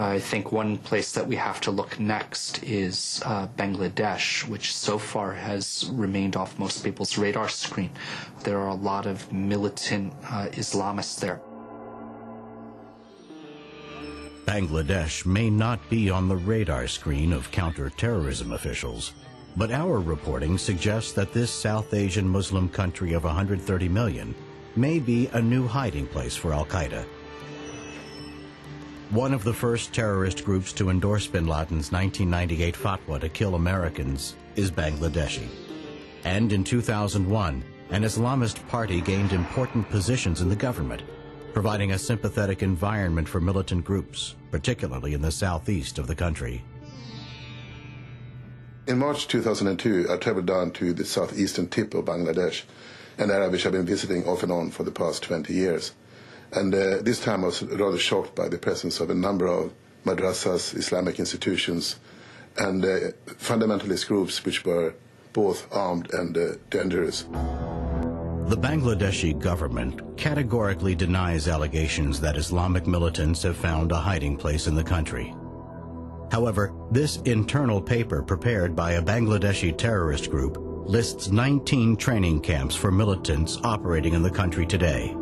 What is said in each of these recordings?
I think one place that we have to look next is Bangladesh, which so far has remained off most people's radar screen. There are a lot of militant Islamists there. Bangladesh may not be on the radar screen of counter-terrorism officials, but our reporting suggests that this South Asian Muslim country of 130 million may be a new hiding place for Al Qaeda. One of the first terrorist groups to endorse Bin Laden's 1998 fatwa to kill Americans is Bangladeshi. And in 2001, an Islamist party gained important positions in the government, providing a sympathetic environment for militant groups, particularly in the southeast of the country. In March 2002, I traveled down to the southeastern tip of Bangladesh, an area which I've been visiting off and on for the past 20 years. And this time I was rather shocked by the presence of a number of madrasas, Islamic institutions, and fundamentalist groups which were both armed and dangerous. The Bangladeshi government categorically denies allegations that Islamic militants have found a hiding place in the country. However, this internal paper prepared by a Bangladeshi terrorist group lists 19 training camps for militants operating in the country today.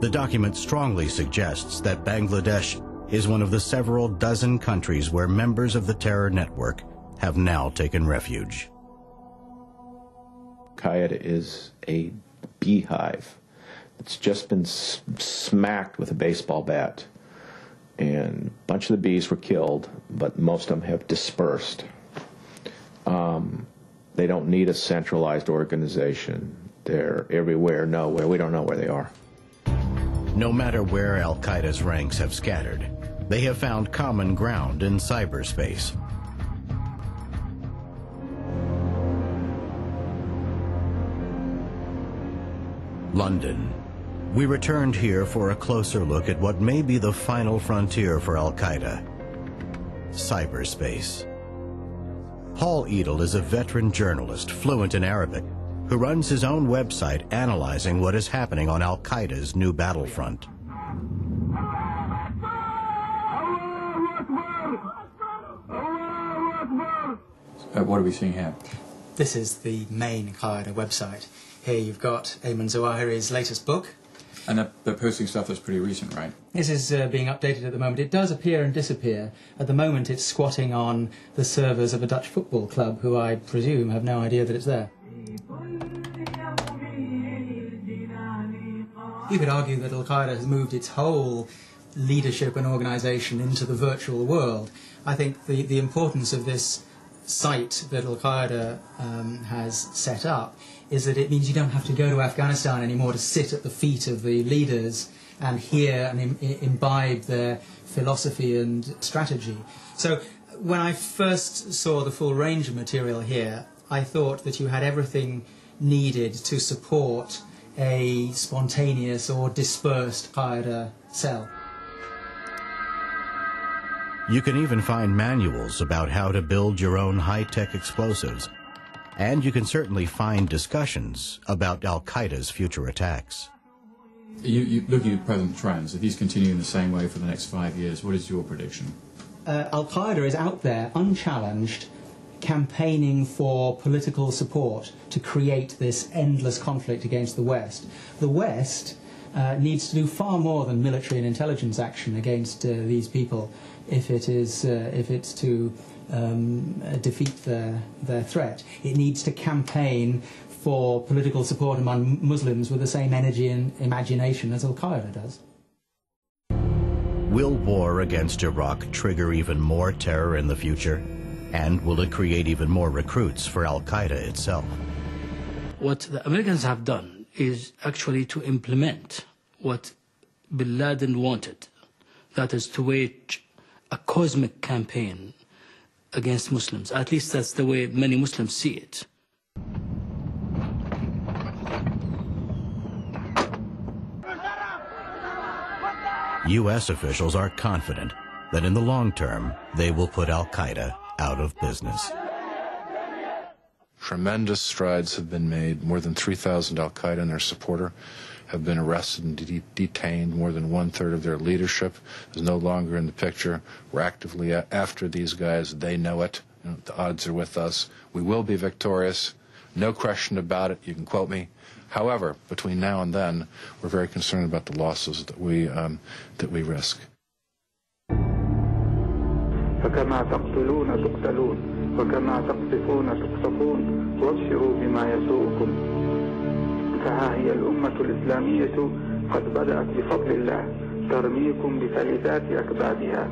The document strongly suggests that Bangladesh is one of the several dozen countries where members of the terror network have now taken refuge. Al Qaeda is a beehive. It's just been smacked with a baseball bat, and a bunch of the bees were killed, but most of them have dispersed. They don't need a centralized organization. They're everywhere, nowhere. We don't know where they are. No matter where Al-Qaeda's ranks have scattered, they have found common ground in cyberspace. London. We returned here for a closer look at what may be the final frontier for Al-Qaeda, cyberspace. Paul Edel is a veteran journalist, fluent in Arabic, who runs his own website analyzing what is happening on Al-Qaeda's new battlefront. What are we seeing here? This is the main Al-Qaeda website. Here you've got Ayman Zawahiri's latest book. And they're posting stuff that's pretty recent, right? This is being updated at the moment. It does appear and disappear. At the moment it's squatting on the servers of a Dutch football club who I presume have no idea that it's there. You could argue that Al-Qaeda has moved its whole leadership and organisation into the virtual world. I think the importance of this site that Al-Qaeda has set up is that it means you don't have to go to Afghanistan anymore to sit at the feet of the leaders and hear and imbibe their philosophy and strategy. So when I first saw the full range of material here, I thought that you had everything needed to support a spontaneous or dispersed Al-Qaeda cell. You can even find manuals about how to build your own high-tech explosives, and you can certainly find discussions about Al-Qaeda's future attacks. Looking at present trends, if these continue in the same way for the next 5 years, what is your prediction? Al-Qaeda is out there, unchallenged, campaigning for political support to create this endless conflict against the West. The West needs to do far more than military and intelligence action against these people if it's to defeat their threat. It needs to campaign for political support among Muslims with the same energy and imagination as Al-Qaeda does. Will war against Iraq trigger even more terror in the future? And will it create even more recruits for Al-Qaeda itself? What the Americans have done is actually to implement what Bin Laden wanted. That is to wage a cosmic campaign against Muslims. At least that's the way many Muslims see it. U.S. officials are confident that in the long term, they will put Al-Qaeda out of business. Tremendous strides have been made. More than 3,000 Al Qaeda and their supporter have been arrested and detained. More than one-third of their leadership is no longer in the picture. We're actively after these guys. They know it. You know, the odds are with us. We will be victorious. No question about it. You can quote me. However, between now and then, we're very concerned about the losses that we risk. فَكَمَا تَقْتُلُونَ تُقْتَلُونَ وَكَمَا تَقْتِفُونَ تُقْتَفُونَ وَابْشِرُوا بِمَا يَسُوءُكُمْ فَهَا هِيَ الْأُمَّةُ الْإِسْلَامِيَّةُ قَدْ بَدَأَتْ بِفَضْلِ اللَّهِ تَرْمِيكُمْ بِثَلِثَاتِ أَكْبَادِهَا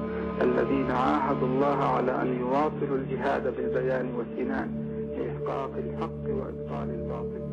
الَّذِينَ عَاهَدُوا اللَّهَ عَلَى أَنْ يُوَاصِلُوا الْجِهَادَ بِالْبَيَانِ وَالسِّنَانِ لِإِحْقَاقِ الْحَقِّ وَإِبْطَالِ الْبَاطِلِ